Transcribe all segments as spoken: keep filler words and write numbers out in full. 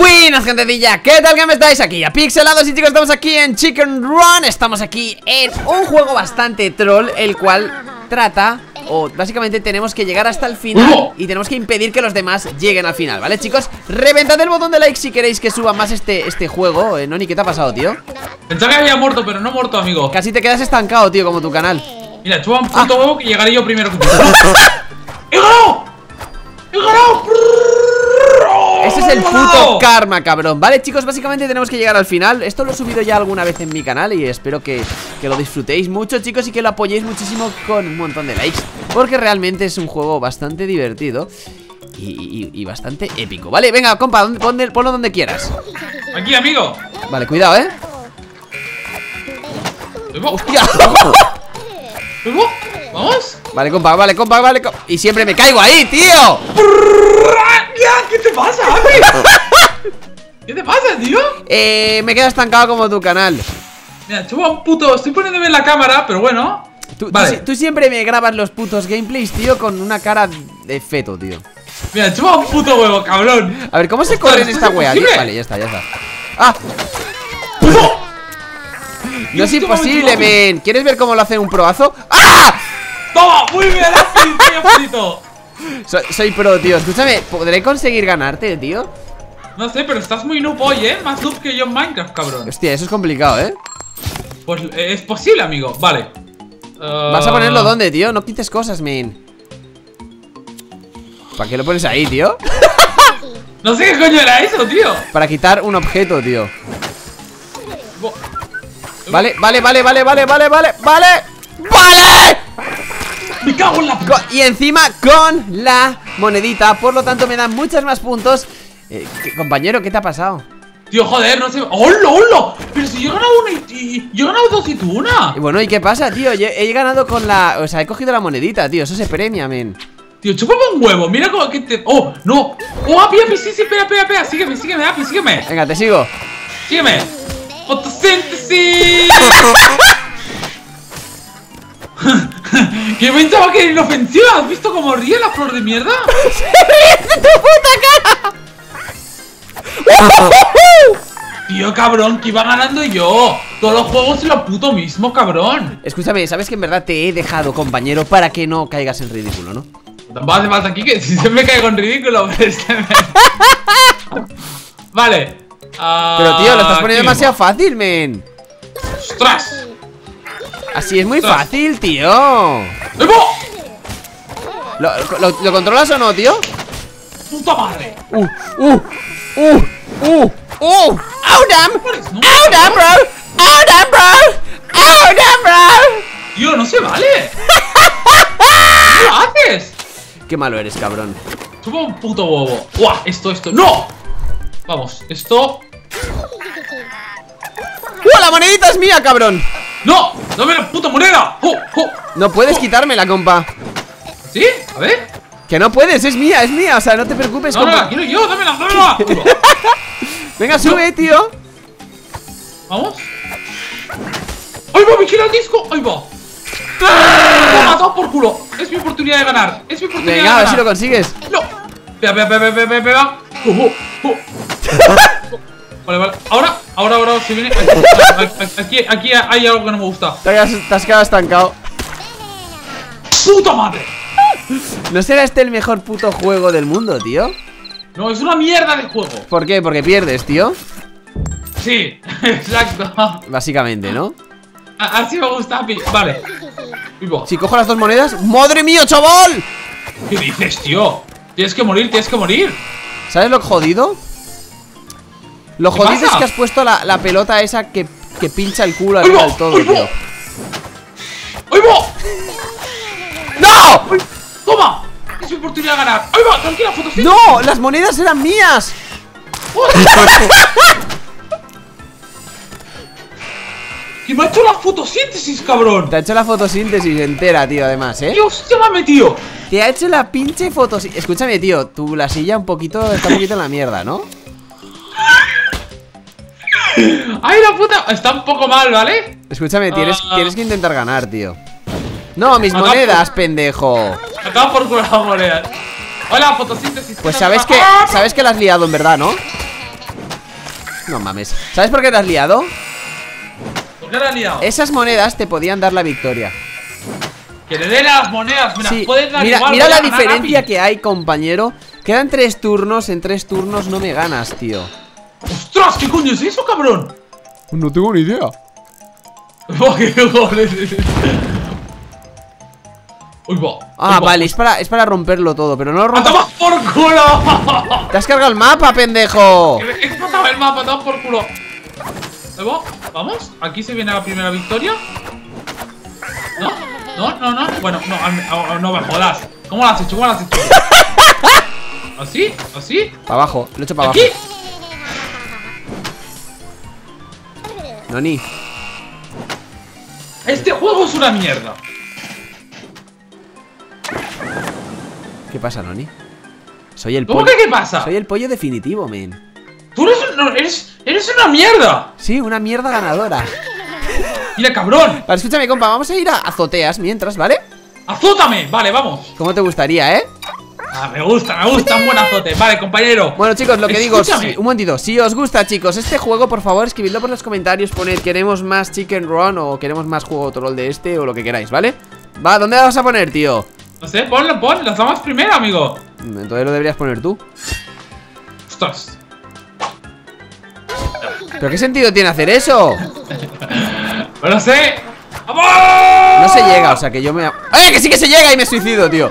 Buenas gentecilla, ¿qué tal? ¿Cómo estáis? Aquí Apixelados y chicos, estamos aquí en Chicken Run. Estamos aquí en un juego bastante troll, el cual trata, o oh, básicamente tenemos que llegar hasta el final y tenemos que impedir que los demás lleguen al final, ¿vale chicos? Reventad el botón de like si queréis que suba más este, este juego. eh, Noni, ¿qué te ha pasado, tío? Pensaba que había muerto, pero no he muerto, amigo. Casi te quedas estancado, tío, como tu canal. Mira, chupa un puto ah. huevo que llegaré yo primero que tú. ¡He ganado! ¡He ganado! Ese es el puto karma, cabrón. Vale, chicos, básicamente tenemos que llegar al final. Esto lo he subido ya alguna vez en mi canal y espero que, que lo disfrutéis mucho, chicos, y que lo apoyéis muchísimo con un montón de likes, porque realmente es un juego bastante divertido y, y, y bastante épico. Vale, venga, compa, donde, ponle, ponlo donde quieras. Aquí, amigo. Vale, cuidado, eh. ¡Hostia! ¿Vamos? Vale, compa, vale, compa, vale, compa. Y siempre me caigo ahí, tío. ¿Qué te pasa, amigo? ¿Qué te pasa, tío? Eh, me quedo estancado como tu canal. Mira, chupa un puto... Estoy poniéndome en la cámara, pero bueno. Tú, vale. tú, tú siempre me grabas los putos gameplays, tío, con una cara de feto, tío. Mira, chupa un puto huevo, cabrón. A ver, ¿cómo se corre en esta wea, tío? Vale, ya está, ya está. ¡Ah! ¡No! No es imposible, men. ¿Quieres ver cómo lo hace un proazo? ¡Ah! ¡Toma! ¡Muy bien! ¡Frito! Soy, soy pro, tío. Escúchame, ¿podré conseguir ganarte, tío? No sé, pero estás muy noob hoy, ¿eh? Más noob que yo en Minecraft, cabrón. Hostia, eso es complicado, ¿eh? Pues eh, es posible, amigo. Vale. uh... ¿Vas a ponerlo dónde, tío? No quites cosas, men. ¿Para qué lo pones ahí, tío? No sé qué coño era eso, tío. Para quitar un objeto, tío. Bo Vale, vale, vale, vale, vale, vale, vale, vale, vale. Me cago en la puta. Y encima con la monedita, por lo tanto me dan muchos más puntos. eh, ¿qué, Compañero, ¿qué te ha pasado? Tío, joder, no sé. ¡Hola, hola! Pero si yo he ganado una y, y yo he ganado dos y tú una. Y bueno, ¿y qué pasa, tío? Yo he ganado con la... O sea, he cogido la monedita, tío. Eso se premia, men. Tío, chúpame un huevo. Mira cómo que te... ¡Oh, no! ¡Oh, api, api, sí, sí, espera, espera, espera! Sígueme, sígueme, api, sígueme. Venga, te sigo. Sígueme. ¡Fotosíntesis! ¡Que pensaba que era inofensiva! ¿Has visto cómo ríe la flor de mierda? ¡Se ríe de tu puta cara! Tío, cabrón, que iba ganando yo. Todos los juegos y lo puto mismo, cabrón. Escúchame, sabes que en verdad te he dejado, compañero, para que no caigas en ridículo, ¿no? Tampoco hace falta aquí que si se me caigo en ridículo. Vale. Pero tío, lo estás poniendo demasiado fácil, men. ¡Ostras! Así es muy ¡Ostras! fácil, tío. ¿Lo, lo, ¿Lo controlas o no, tío? ¡Puta madre! ¡Uh! ¡Uh! ¡Uh! ¡Uh! ¡Uh! ¡Out damn! ¡Out damn, bro! ¡Out damn, bro! ¡Out damn, bro! Tío, no se vale. ¿Qué haces? Qué malo eres, cabrón. Chupa un puto bobo. ¡Guau! Esto, esto. ¡No! Vamos, esto. ¡Uh, la monedita es mía, cabrón! ¡No! ¡Dame la puta moneda! ¡Oh, oh! No puedes oh. quitármela, compa. ¿Sí? A ver. Que no puedes, es mía, es mía, o sea, no te preocupes, no, compa. No, la quiero yo, dámela, dámela. Venga, sube, tío. Vamos. ¡Ahí va, vigila el disco! ¡Ahí va! ¡Toma, toma por culo! Es mi oportunidad de ganar. Es mi oportunidad Venga, de ganar. Venga, a ver si lo consigues. ¡No! Pega, pega, pega, pega, pega. Uh, uh, uh. Vale, vale, ahora, ahora, ahora se viene. Aquí, aquí, aquí hay algo que no me gusta. Te has, te has quedado estancado. ¡Puta madre! ¿No será este el mejor puto juego del mundo, tío? No, es una mierda de juego. ¿Por qué? Porque pierdes, tío. Sí, exacto. Básicamente, ¿no? Así me gusta, vale. Si cojo las dos monedas. ¡Madre mía, chaval! ¿Qué dices, tío? Tienes que morir, tienes que morir. ¿Sabes lo jodido? Lo jodido pasa? es que has puesto la, la pelota esa que, que pincha el culo al, al todo, ¡ay, tío! ¡Ay, va! ¡No! ¡Ay, toma! Es mi oportunidad de ganar. ¡Ay, va! ¡Tranquila, fotos! ¡No! ¡Las monedas eran mías! ¡Que me ha hecho la fotosíntesis, cabrón! Te ha hecho la fotosíntesis entera, tío, además, ¿eh? ¡Qué hostia me ha metido! Te ha hecho la pinche fotosíntesis. Escúchame, tío, tu la silla un poquito está un poquito en la mierda, ¿no? ¡Ay, la puta! Está un poco mal, ¿vale? Escúchame, tienes, uh, tienes que intentar ganar, tío. ¡No, mis monedas, por... pendejo! Acabo por curar las monedas. ¡Hola, fotosíntesis! Pues sabes que, sabes que la has liado, en verdad, ¿no? No mames. ¿Sabes por qué te has liado? ¿Por qué te has liado? Esas monedas te podían dar la victoria. Que le dé las monedas, me las sí. puedes dar mira, igual. Mira la diferencia rápido. que hay, compañero. Quedan tres turnos, en tres turnos no me ganas, tío. ¡Ostras! ¿Qué coño es eso, cabrón? No tengo ni idea. Uy, va, ah, uy, vale, es para, es para romperlo todo, pero no lo rompas. ¡Toma por culo! ¡Te has cargado el mapa, pendejo! ¡He pasado el mapa, toma por culo! Vamos, aquí se viene la primera victoria. No, no, no, no. Bueno, no, no me jodas. ¿Cómo lo has hecho? ¿Cómo lo has hecho? ¿Así? ¿Así? Para abajo, lo he hecho para abajo. Noni. Este juego es una mierda. ¿Qué pasa, Noni? Soy el pollo. ¿Cómo que qué pasa? Soy el pollo definitivo, men. Tú eres, no, eres, eres una mierda. Sí, una mierda ganadora. Mira, cabrón. Vale, escúchame, compa, vamos a ir a azoteas mientras, ¿vale? ¡Azótame! Vale, vamos. ¿Cómo te gustaría, eh? Ah, me gusta, me gusta, un buen azote. Vale, compañero. Bueno, chicos, lo que Escúchame. digo, si, un momentito. Si os gusta, chicos, este juego, por favor, escribidlo por los comentarios. Poned, queremos más Chicken Run o queremos más juego troll de este o lo que queráis, ¿vale? Va, ¿dónde la vas a poner, tío? No sé, ponlo, pon, las damos primero, amigo. Entonces lo deberías poner tú. Ostras. ¿Pero qué sentido tiene hacer eso? No lo sé. ¡Vamos! No se llega, o sea que yo me... ¡Eh, que sí que se llega! Y me suicido, tío.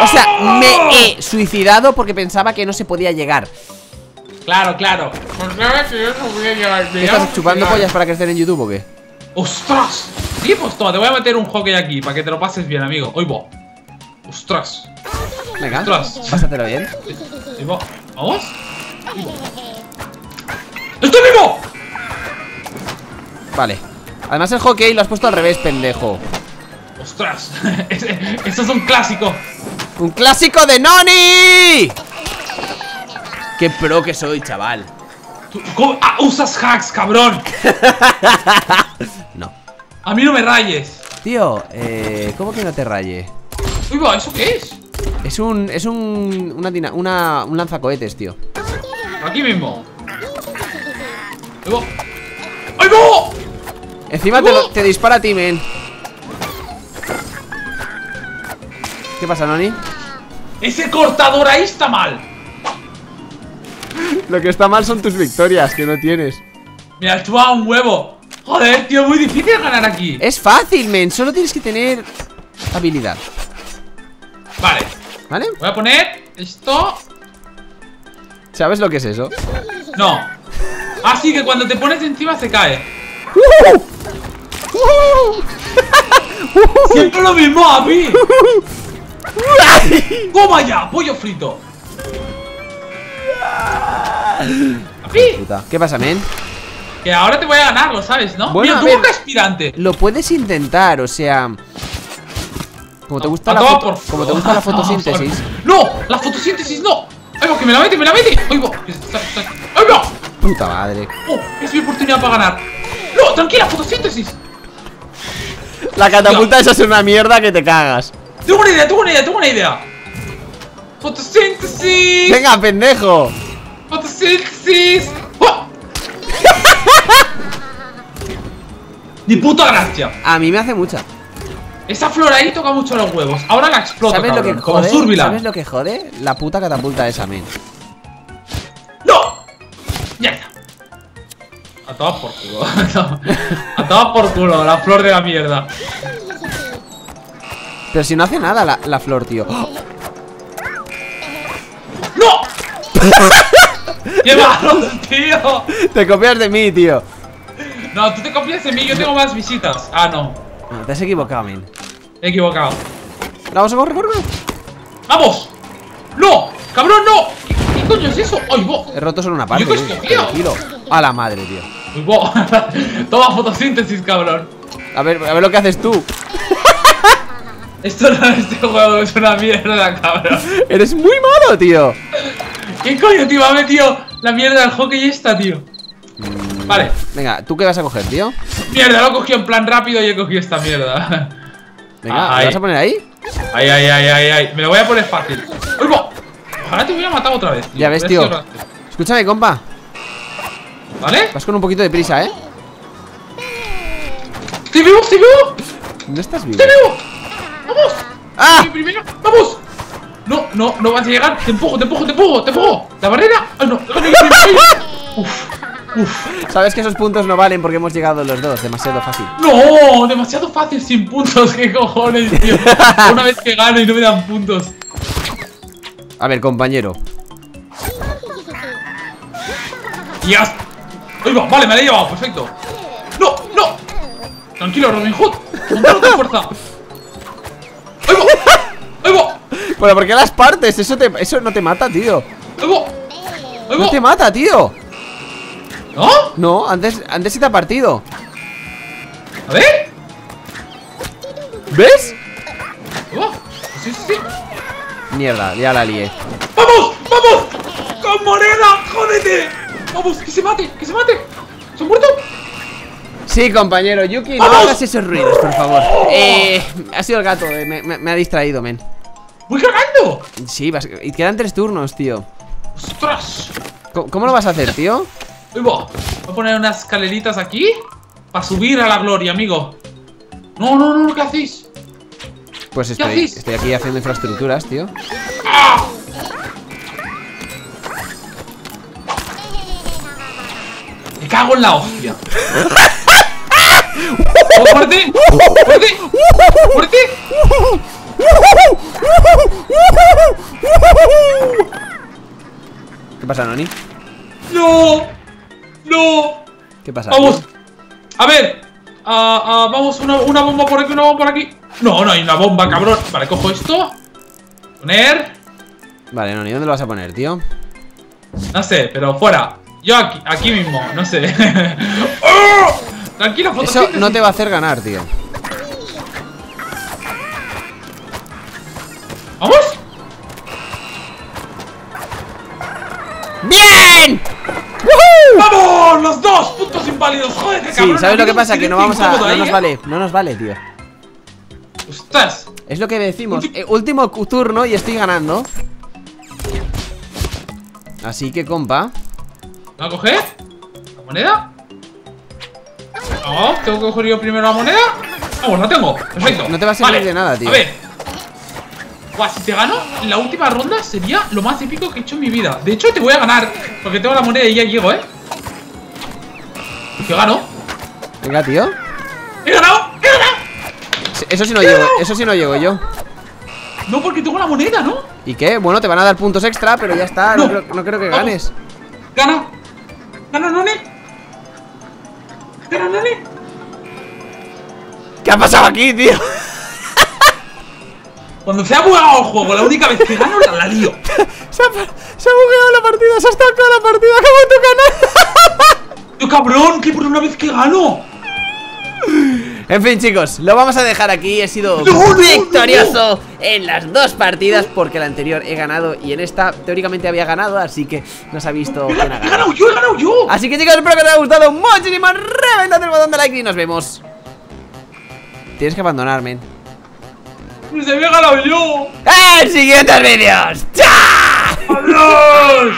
O sea, me he suicidado porque pensaba que no se podía llegar. Claro, claro. ¿Qué estás chupando pollas para crecer en YouTube o qué? ¡Ostras! Sí, pues toma, te voy a meter un hockey aquí para que te lo pases bien, amigo. ¡Oy, bo! ¡Ostras! Venga, ¡Ostras! pásatelo bien. ¿Vamos? ¡Estoy vivo! Vale. Además el hockey lo has puesto al revés, pendejo. ¡Ostras! Eso es un clásico. ¡Un clásico de Noni! ¡Qué pro que soy, chaval! ¿Tú, cómo, ah, ¡usas hacks, cabrón! No. ¡A mí no me rayes! Tío, eh, ¿cómo que no te raye? Uy, va, ¿eso qué es? Es un... es un... Una, una, un lanzacohetes, tío. Aquí mismo. ¡Ay, va! ¡Ay, va! Encima te, te dispara a ti, men. ¿Qué pasa, Noni? ¡Ese cortador ahí está mal! Lo que está mal son tus victorias, que no tienes. Me has chupado un huevo. Joder, tío, muy difícil ganar aquí. Es fácil, men, solo tienes que tener habilidad. Vale. ¿Vale? Voy a poner esto. ¿Sabes lo que es eso? No. Así que cuando te pones encima se cae. Uh-huh. Uh-huh. Siempre lo mismo, Api. ¡Toma ya! ¡Pollo frito! ¿Sí? ¿Qué pasa, men? Que ahora te voy a ganar, lo sabes, ¿no? Bueno, mira, tú eres aspirante. Lo puedes intentar, o sea... Como te gusta, la, foto... Como te gusta la fotosíntesis. ¡No! ¡La fotosíntesis no! ¡Ay, va, que me la mete, me la mete! ¡Ay, va! ¡Ay, va! ¡Puta madre! ¡Oh! Es mi oportunidad para ganar. ¡No! ¡Tranquila, fotosíntesis! La catapulta esa es una mierda que te cagas. Tengo una idea, tengo una idea, tengo una idea. Fotosíntesis. Venga, pendejo. Fotosíntesis. ¡Oh! Ni puta gracia. A mí me hace mucha. Esa flor ahí toca mucho los huevos. Ahora la explota. ¿Sabes cabrón, lo que jode? Como ¿Sabes lo que jode? La puta catapulta esa, men. ¡No! ¡Mierda! A todas por culo. A todas por culo, la flor de la mierda. Pero si no hace nada la, la flor, tío. ¡Oh! ¡No! ¡Qué malos, tío! Te copias de mí, tío. No, tú te copias de mí, yo tengo más visitas. Ah, no. Ah, te has equivocado, men. He equivocado. Vamos a correr, correr. ¡Vamos! ¡No! ¡Cabrón, no! ¿Qué, qué coño es eso? ¡Ay, bo! He roto solo una parte. Tío. A la madre, tío. ¡Ay, bo! Toma fotosíntesis, cabrón. A ver, a ver lo que haces tú. Esto no, este juego es una mierda, cabrón. Eres muy malo, tío. ¿Qué coño, tío? Ha metido la mierda del hockey esta, tío. Mm, vale. Venga, ¿tú qué vas a coger, tío? Mierda, lo he cogido en plan rápido y he cogido esta mierda. Venga, ah, ¿me vas a poner ahí? Ay, ay, ay, ay, ay. Me lo voy a poner fácil. ¡Uy, bo! Ojalá te hubiera matado otra vez, tío. Ya ves, tío. Es Escúchame, compa. ¿Vale? Vas con un poquito de prisa, ¿eh? ¡Estoy vivo! ¡Estoy vivo! ¿No estás vivo? ¡Estoy vivo! ¡Vamos! ¡Ah! Primero. ¡Vamos! No, no, no vas a llegar. Te empujo, te empujo, te empujo, te empujo. La barrera. ¡Ah, no! Uf, uf. Sabes que esos puntos no valen porque hemos llegado los dos. Demasiado fácil. No, demasiado fácil sin puntos. ¿Qué cojones, tío? Una vez que gano y no me dan puntos. A ver, compañero. ¡Dios! ¡Ahí va! Vale, me la he llevado. Perfecto. ¡No, no! Tranquilo, Robin Hood. ¡Montalo con fuerza! ¡Ahí va! ¡Ahí va! Bueno, ¿por qué las partes? Eso, te, eso no te mata, tío. ¡Ahí va! ¡Ahí va! No te mata, tío. ¿No? No, antes, antes sí te ha partido. A ver. ¿Ves? ¿Ahí va? Sí, sí, sí. Mierda, ya la lié. ¡Vamos! ¡Vamos! ¡Con moneda! ¡Jódete! ¡Vamos! ¡Que se mate! ¡Que se mate! ¿Se han muerto? Sí, compañero, Yuki, ¡vamos! No hagas esos ruidos, por favor. Eh, ha sido el gato, eh, me, me, me ha distraído, men. ¿Voy cargando? Sí, vas, y quedan tres turnos, tío. ¡Ostras! ¿Cómo, cómo lo vas a hacer, tío? Voy a poner unas escaleritas aquí para subir a la gloria, amigo. No, no, no, ¿qué hacéis? Pues estoy, hacéis? estoy aquí haciendo infraestructuras, tío. ¡Ah! Me cago en la hostia. ¡Muerte! ¡Muerte! ¡Muerte! ¿Qué pasa, Noni? ¡No! ¡No! ¿Qué pasa? Vamos. ¿Tío? A ver. Uh, uh, vamos, una, una bomba por aquí, una bomba por aquí. No, no hay una bomba, cabrón. Vale, cojo esto. Poner. Vale, Noni, ¿dónde lo vas a poner, tío? No sé, pero fuera. Yo aquí, aquí mismo, no sé. ¡Oh! Tranquilo, eso no te va a hacer ganar, tío. ¿Vamos? ¡Bien! ¡Woohoo! ¡Vamos! ¡Los dos! ¡Puntos inválidos! ¡Joder, qué cabrón! Sí, ¿sabes lo que pasa? Que no vamos a... No nos vale, no nos vale, tío. ¡Ostras! Es lo que decimos. Eh, último turno y estoy ganando. Así que, compa, ¿la coger? ¿La moneda? No, tengo que coger yo primero la moneda. Vamos, la tengo, perfecto. No te va a servir de nada, tío. A ver. Guau, si te gano, la última ronda sería lo más épico que he hecho en mi vida. De hecho, te voy a ganar, porque tengo la moneda y ya llego, eh. Te gano. Venga, tío. ¡He ganado! ¡He ganado! Eso sí no llego, eso sí no llego yo. No, porque tengo la moneda, ¿no? ¿Y qué? Bueno, te van a dar puntos extra, pero ya está, no, no, creo, no creo que ganes. Gana. Gana, Noni. ¿Qué ha pasado aquí, tío? Cuando se ha bugado el juego, la única vez que gano la, la lío. Se ha, se ha bugueado la partida, se ha estancado la partida, acabo de tu canal. Yo, cabrón, que por una vez que gano. En fin, chicos, lo vamos a dejar aquí. He sido no, victorioso no, no, no. en las dos partidas, porque la anterior he ganado y en esta teóricamente había ganado, así que no se ha visto quién ha ganado. He ganado yo, he ganado yo. Así que, chicos, espero que os haya gustado muchísimo. Reventad el botón de like y nos vemos. Tienes que abandonarme. Pues había ganado yo. En siguientes vídeos. ¡Chao! ¡Adiós!